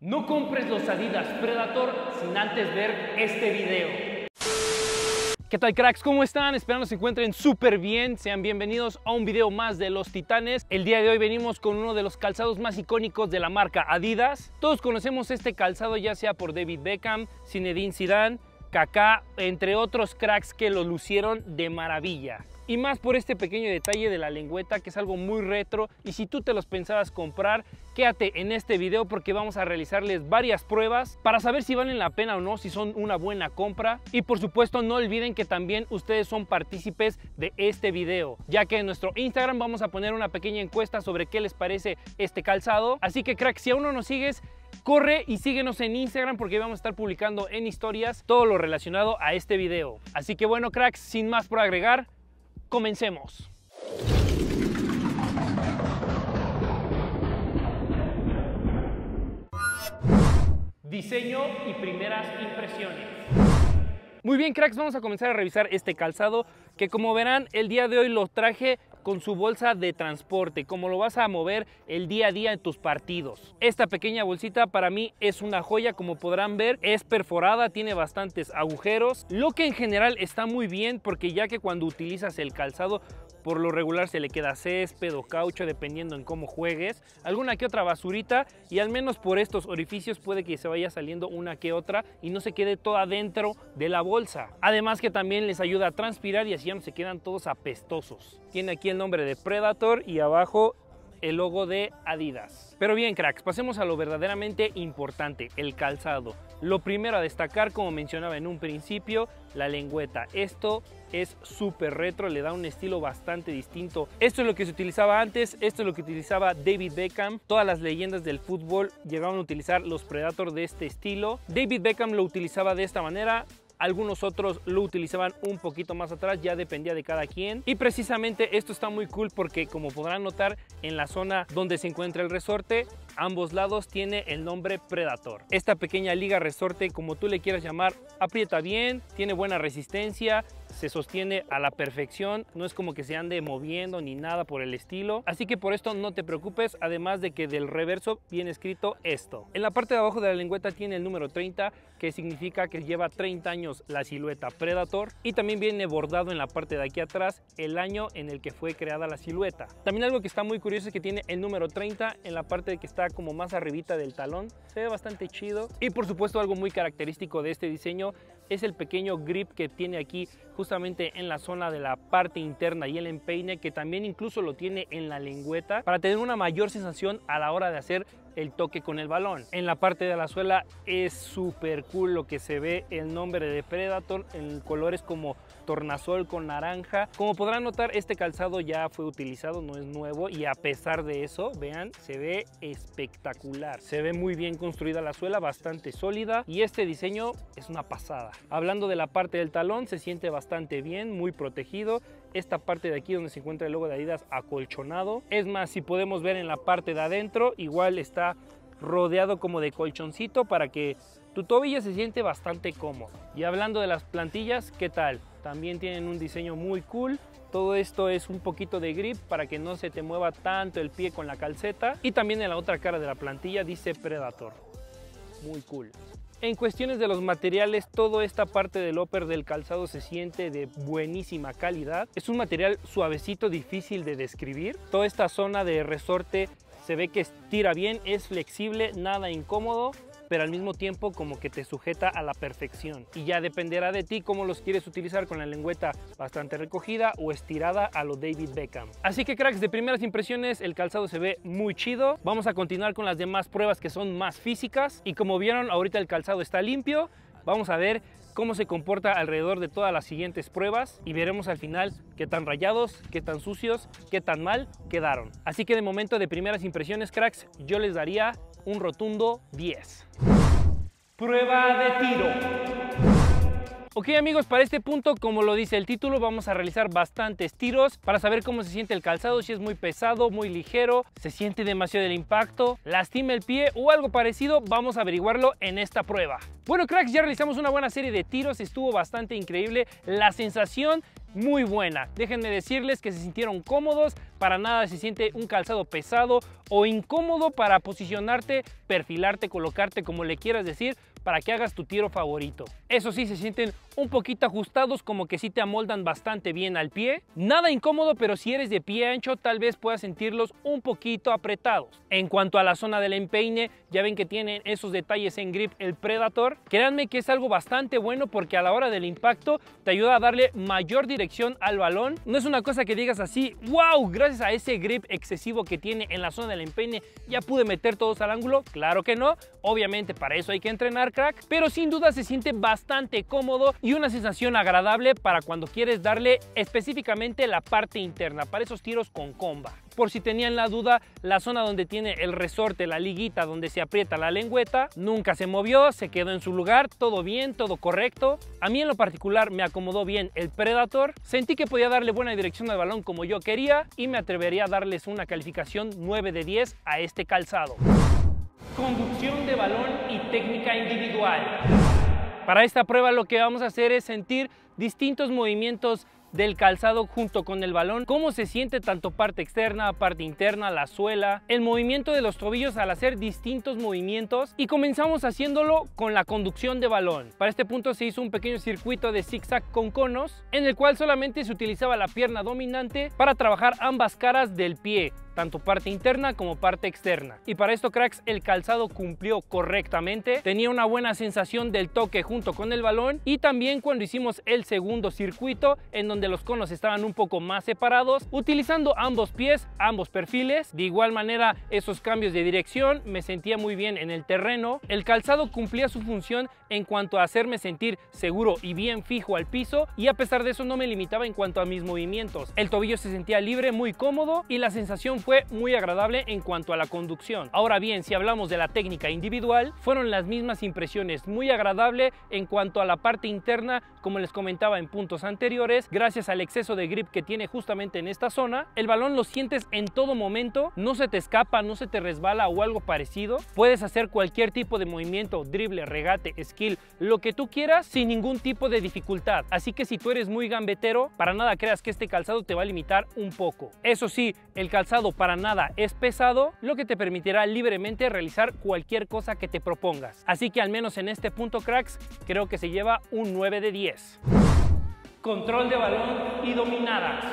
No compres los Adidas Predator sin antes ver este video. ¿Qué tal, cracks? ¿Cómo están? Esperando se encuentren súper bien. Sean bienvenidos a un video más de Los Titanes. El día de hoy venimos con uno de los calzados más icónicos de la marca Adidas. Todos conocemos este calzado, ya sea por David Beckham, Zinedine Zidane, Kaká, entre otros cracks que lo lucieron de maravilla. Y más por este pequeño detalle de la lengüeta, que es algo muy retro, y si tú te los pensabas comprar, quédate en este video porque vamos a realizarles varias pruebas para saber si valen la pena o no, si son una buena compra. Y por supuesto no olviden que también ustedes son partícipes de este video, ya que en nuestro Instagram vamos a poner una pequeña encuesta sobre qué les parece este calzado. Así que, crack, si aún no nos sigues, corre y síguenos en Instagram porque vamos a estar publicando en historias todo lo relacionado a este video. Así que bueno, cracks, sin más por agregar, comencemos. Diseño y primeras impresiones. Muy bien, cracks, vamos a comenzar a revisar este calzado que, como verán, el día de hoy lo traje con su bolsa de transporte, como lo vas a mover el día a día en tus partidos. Esta pequeña bolsita para mí es una joya, como podrán ver, es perforada, tiene bastantes agujeros, lo que en general está muy bien porque ya que cuando utilizas el calzado por lo regular se le queda césped o caucho dependiendo en cómo juegues, alguna que otra basurita, y al menos por estos orificios puede que se vaya saliendo una que otra y no se quede toda dentro de la bolsa. Además que también les ayuda a transpirar y así ya no se quedan todos apestosos. Tiene aquí el nombre de Predator y abajo el logo de Adidas. Pero bien, cracks, pasemos a lo verdaderamente importante, el calzado. Lo primero a destacar, como mencionaba en un principio, la lengüeta. Esto es súper retro, le da un estilo bastante distinto. Esto es lo que se utilizaba antes, esto es lo que utilizaba David Beckham. Todas las leyendas del fútbol llegaban a utilizar los Predator de este estilo. David Beckham lo utilizaba de esta manera. Algunos otros lo utilizaban un poquito más atrás, ya dependía de cada quien. Y precisamente esto está muy cool porque, como podrán notar, en la zona donde se encuentra el resorte, ambos lados tiene el nombre Predator. Esta pequeña liga resorte, como tú le quieras llamar, aprieta bien, tiene buena resistencia, se sostiene a la perfección, no es como que se ande moviendo ni nada por el estilo, así que por esto no te preocupes, además de que del reverso viene escrito esto. En la parte de abajo de la lengüeta tiene el número 30, que significa que lleva 30 años la silueta Predator, y también viene bordado en la parte de aquí atrás el año en el que fue creada la silueta. También algo que está muy curioso es que tiene el número 30 en la parte de que está como más arribita del talón, se ve bastante chido. Y por supuesto algo muy característico de este diseño es el pequeño grip que tiene aquí justamente en la zona de la parte interna y el empeine, que también incluso lo tiene en la lengüeta para tener una mayor sensación a la hora de hacer el toque con el balón. En la parte de la suela es súper cool lo que se ve, el nombre de Predator en colores como tornasol con naranja. Como podrán notar, este calzado ya fue utilizado, no es nuevo, y a pesar de eso, vean, se ve espectacular. Se ve muy bien construida la suela, bastante sólida, y este diseño es una pasada. Hablando de la parte del talón, se siente bastante bien, muy protegido. Esta parte de aquí donde se encuentra el logo de Adidas, acolchonado. Es más, si podemos ver en la parte de adentro, igual está rodeado como de colchoncito para que tu tobillo se siente bastante cómodo. Y hablando de las plantillas, ¿qué tal? También tienen un diseño muy cool. Todo esto es un poquito de grip para que no se te mueva tanto el pie con la calceta. Y también en la otra cara de la plantilla dice Predator. Muy cool. En cuestiones de los materiales, toda esta parte del upper del calzado se siente de buenísima calidad. Es un material suavecito, difícil de describir. Toda esta zona de resorte se ve que estira bien, es flexible, nada incómodo, pero al mismo tiempo como que te sujeta a la perfección. Y ya dependerá de ti cómo los quieres utilizar, con la lengüeta bastante recogida o estirada a lo David Beckham. Así que, cracks, de primeras impresiones el calzado se ve muy chido. Vamos a continuar con las demás pruebas que son más físicas. Y como vieron, ahorita el calzado está limpio. Vamos a ver cómo se comporta alrededor de todas las siguientes pruebas y veremos al final qué tan rayados, qué tan sucios, qué tan mal quedaron. Así que de momento, de primeras impresiones, cracks, yo les daría un rotundo 10. Prueba de tiro. Ok, amigos, para este punto, como lo dice el título, vamos a realizar bastantes tiros para saber cómo se siente el calzado, si es muy pesado, muy ligero, se siente demasiado el impacto, lastima el pie o algo parecido. Vamos a averiguarlo en esta prueba. Bueno, cracks, ya realizamos una buena serie de tiros, estuvo bastante increíble. La sensación muy buena. Déjenme decirles que se sintieron cómodos, para nada se siente un calzado pesado o incómodo para posicionarte, perfilarte, colocarte, como le quieras decir, para que hagas tu tiro favorito. Eso sí, se sienten un poquito ajustados, como que sí te amoldan bastante bien al pie. Nada incómodo, pero si eres de pie ancho tal vez puedas sentirlos un poquito apretados. En cuanto a la zona del empeine, ya ven que tienen esos detalles en grip el Predator. Créanme que es algo bastante bueno porque a la hora del impacto te ayuda a darle mayor dirección al balón. No es una cosa que digas así, wow, gracias a ese grip excesivo que tiene en la zona del empeine ya pude meter todos al ángulo. Claro que no, obviamente para eso hay que entrenar, crack, pero sin duda se siente bastante cómodo y una sensación agradable para cuando quieres darle específicamente la parte interna, para esos tiros con comba. Por si tenían la duda, la zona donde tiene el resorte, la liguita donde se aprieta la lengüeta, nunca se movió, se quedó en su lugar, todo bien, todo correcto. A mí en lo particular me acomodó bien el Predator, sentí que podía darle buena dirección al balón como yo quería y me atrevería a darles una calificación 9 de 10 a este calzado. Conducción de balón y técnica individual. Para esta prueba lo que vamos a hacer es sentir distintos movimientos del calzado junto con el balón, cómo se siente tanto parte externa, parte interna, la suela, el movimiento de los tobillos al hacer distintos movimientos, y comenzamos haciéndolo con la conducción de balón. Para este punto se hizo un pequeño circuito de zigzag con conos en el cual solamente se utilizaba la pierna dominante para trabajar ambas caras del pie, tanto parte interna como parte externa. Y para esto, cracks, el calzado cumplió correctamente, tenía una buena sensación del toque junto con el balón, y también cuando hicimos el segundo circuito en donde los conos estaban un poco más separados, utilizando ambos pies, ambos perfiles, de igual manera esos cambios de dirección, me sentía muy bien en el terreno, el calzado cumplía su función en cuanto a hacerme sentir seguro y bien fijo al piso, y a pesar de eso no me limitaba en cuanto a mis movimientos, el tobillo se sentía libre, muy cómodo, y la sensación fue muy agradable en cuanto a la conducción. Ahora bien, si hablamos de la técnica individual, fueron las mismas impresiones, muy agradable en cuanto a la parte interna, como les comentaba en puntos anteriores, gracias al exceso de grip que tiene justamente en esta zona, el balón lo sientes en todo momento, no se te escapa, no se te resbala o algo parecido, puedes hacer cualquier tipo de movimiento, drible, regate, skill, lo que tú quieras sin ningún tipo de dificultad, así que si tú eres muy gambetero, para nada creas que este calzado te va a limitar un poco. Eso sí, el calzado para nada es pesado, lo que te permitirá libremente realizar cualquier cosa que te propongas. Así que al menos en este punto, cracks, creo que se lleva un 9 de 10. Control de balón y dominadas.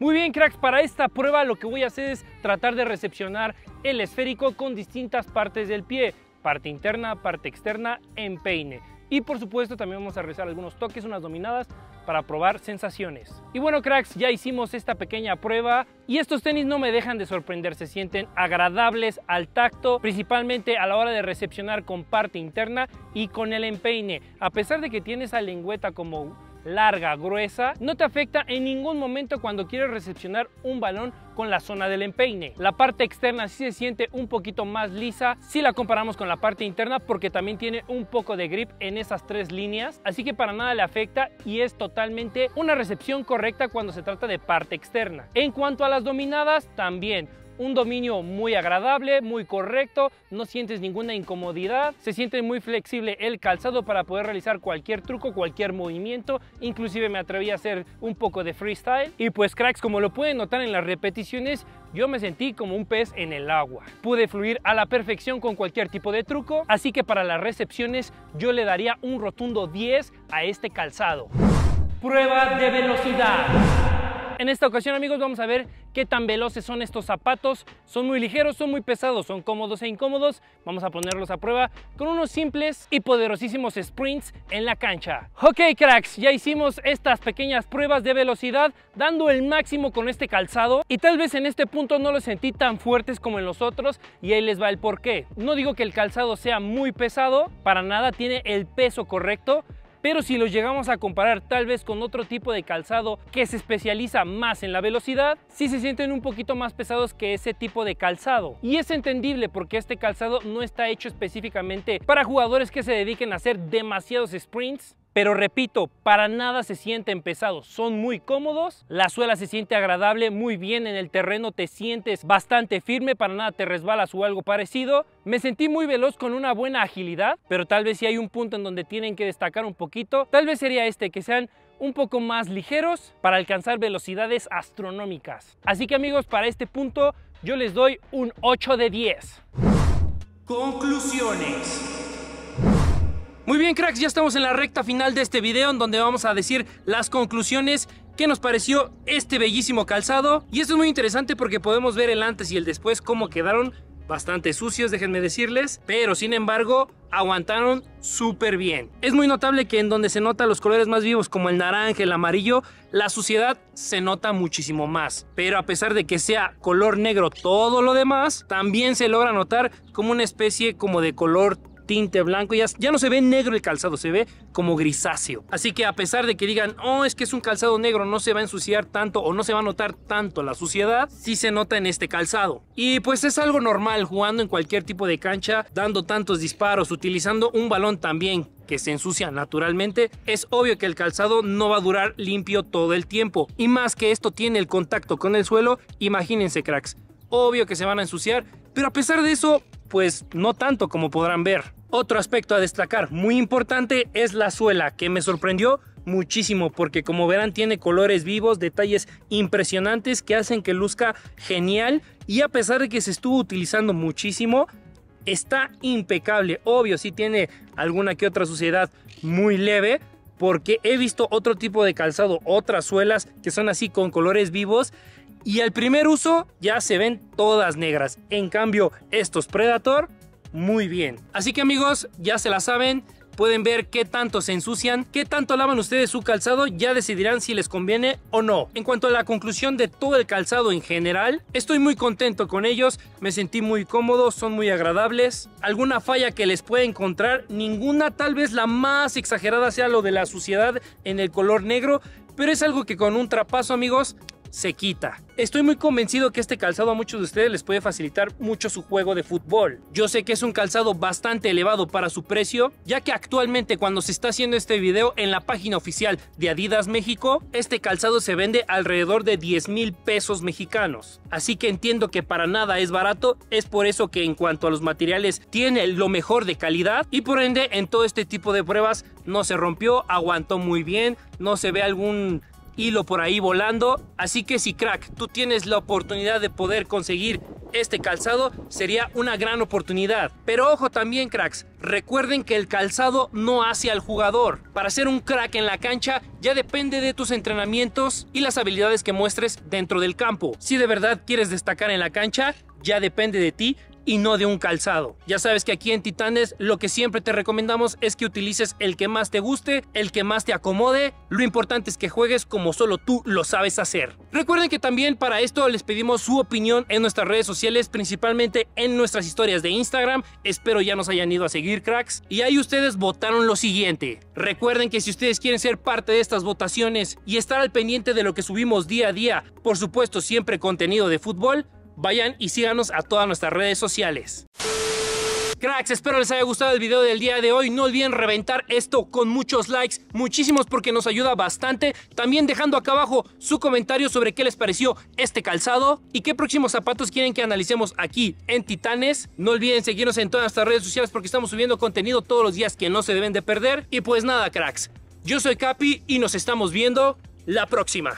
Muy bien, cracks, para esta prueba lo que voy a hacer es tratar de recepcionar el esférico con distintas partes del pie, parte interna, parte externa, empeine. Y por supuesto también vamos a realizar algunos toques, unas dominadas, para probar sensaciones. Y bueno, cracks, ya hicimos esta pequeña prueba y estos tenis no me dejan de sorprender, se sienten agradables al tacto, principalmente a la hora de recepcionar con parte interna y con el empeine. A pesar de que tiene esa lengüeta como larga, gruesa, no te afecta en ningún momento cuando quieres recepcionar un balón con la zona del empeine. La parte externa sí se siente un poquito más lisa si la comparamos con la parte interna, porque también tiene un poco de grip en esas tres líneas, así que para nada le afecta y es totalmente una recepción correcta cuando se trata de parte externa. En cuanto a las dominadas, también un dominio muy agradable, muy correcto, no sientes ninguna incomodidad, se siente muy flexible el calzado para poder realizar cualquier truco, cualquier movimiento, inclusive me atreví a hacer un poco de freestyle. Y pues, cracks, como lo pueden notar en las repeticiones, yo me sentí como un pez en el agua, pude fluir a la perfección con cualquier tipo de truco, así que para las recepciones yo le daría un rotundo 10 a este calzado. Prueba de velocidad. En esta ocasión, amigos, vamos a ver qué tan veloces son estos zapatos. Son muy ligeros, son muy pesados, son cómodos e incómodos. Vamos a ponerlos a prueba con unos simples y poderosísimos sprints en la cancha. Ok, cracks, ya hicimos estas pequeñas pruebas de velocidad, dando el máximo con este calzado. Y tal vez en este punto no los sentí tan fuertes como en los otros, y ahí les va el porqué. No digo que el calzado sea muy pesado, para nada, tiene el peso correcto. Pero si los llegamos a comparar tal vez con otro tipo de calzado que se especializa más en la velocidad, sí se sienten un poquito más pesados que ese tipo de calzado. Y es entendible porque este calzado no está hecho específicamente para jugadores que se dediquen a hacer demasiados sprints. Pero repito, para nada se sienten pesados, son muy cómodos, la suela se siente agradable, muy bien en el terreno, te sientes bastante firme, para nada te resbalas o algo parecido. Me sentí muy veloz con una buena agilidad, pero tal vez si hay un punto en donde tienen que destacar un poquito, tal vez sería este, que sean un poco más ligeros para alcanzar velocidades astronómicas. Así que amigos, para este punto yo les doy un 8 de 10. Conclusiones. Muy bien, cracks, ya estamos en la recta final de este video, en donde vamos a decir las conclusiones que nos pareció este bellísimo calzado. Y esto es muy interesante porque podemos ver el antes y el después, cómo quedaron bastante sucios, déjenme decirles, pero sin embargo aguantaron súper bien. Es muy notable que en donde se nota los colores más vivos, como el naranja, el amarillo, la suciedad se nota muchísimo más. Pero a pesar de que sea color negro todo lo demás, también se logra notar como una especie como de color tinte blanco. Ya no se ve negro el calzado, se ve como grisáceo. Así que a pesar de que digan, oh, es que es un calzado negro, no se va a ensuciar tanto o no se va a notar tanto la suciedad, sí se nota en este calzado. Y pues es algo normal jugando en cualquier tipo de cancha, dando tantos disparos, utilizando un balón también que se ensucia naturalmente. Es obvio que el calzado no va a durar limpio todo el tiempo. Y más que esto tiene el contacto con el suelo, imagínense, cracks. Obvio que se van a ensuciar, pero a pesar de eso, pues no tanto como podrán ver. Otro aspecto a destacar muy importante es la suela, que me sorprendió muchísimo porque, como verán, tiene colores vivos, detalles impresionantes que hacen que luzca genial. Y a pesar de que se estuvo utilizando muchísimo, está impecable. Obvio, sí tiene alguna que otra suciedad muy leve, porque he visto otro tipo de calzado, otras suelas que son así con colores vivos, y al primer uso ya se ven todas negras. En cambio, estos Predator, muy bien. Así que amigos, ya se la saben, pueden ver qué tanto se ensucian, qué tanto lavan ustedes su calzado, ya decidirán si les conviene o no. En cuanto a la conclusión de todo el calzado en general, estoy muy contento con ellos, me sentí muy cómodo, son muy agradables. Alguna falla que les pueda encontrar, ninguna, tal vez la más exagerada sea lo de la suciedad en el color negro, pero es algo que con un trapazo, amigos, se quita. Estoy muy convencido que este calzado a muchos de ustedes les puede facilitar mucho su juego de fútbol. Yo sé que es un calzado bastante elevado para su precio, ya que actualmente, cuando se está haciendo este video, en la página oficial de Adidas México, este calzado se vende alrededor de 10,000 pesos mexicanos. Así que entiendo que para nada es barato, es por eso que en cuanto a los materiales tiene lo mejor de calidad, y por ende en todo este tipo de pruebas no se rompió, aguantó muy bien, no se ve algún hilo por ahí volando. Así que si, crack, tú tienes la oportunidad de poder conseguir este calzado, sería una gran oportunidad. Pero ojo también, cracks, recuerden que el calzado no hace al jugador. Para ser un crack en la cancha ya depende de tus entrenamientos y las habilidades que muestres dentro del campo. Si de verdad quieres destacar en la cancha, ya depende de ti y no de un calzado. Ya sabes que aquí en Titanes lo que siempre te recomendamos es que utilices el que más te guste, el que más te acomode. Lo importante es que juegues como solo tú lo sabes hacer. Recuerden que también para esto les pedimos su opinión en nuestras redes sociales, principalmente en nuestras historias de Instagram. Espero ya nos hayan ido a seguir, cracks, y ahí ustedes votaron lo siguiente. Recuerden que si ustedes quieren ser parte de estas votaciones y estar al pendiente de lo que subimos día a día, por supuesto siempre contenido de fútbol, vayan y síganos a todas nuestras redes sociales. Cracks, espero les haya gustado el video del día de hoy. No olviden reventar esto con muchos likes, muchísimos, porque nos ayuda bastante. También dejando acá abajo su comentario sobre qué les pareció este calzado y qué próximos zapatos quieren que analicemos aquí en Titanes. No olviden seguirnos en todas nuestras redes sociales porque estamos subiendo contenido todos los días que no se deben de perder. Y pues nada, cracks, yo soy Capi y nos estamos viendo la próxima.